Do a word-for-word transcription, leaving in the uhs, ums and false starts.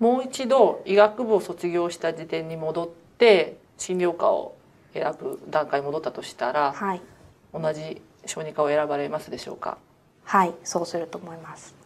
もう一度医学部を卒業した時点に戻って診療科を選ぶ段階に戻ったとしたら、はい、同じ小児科を選ばれますでしょうか。はい、そうすると思います。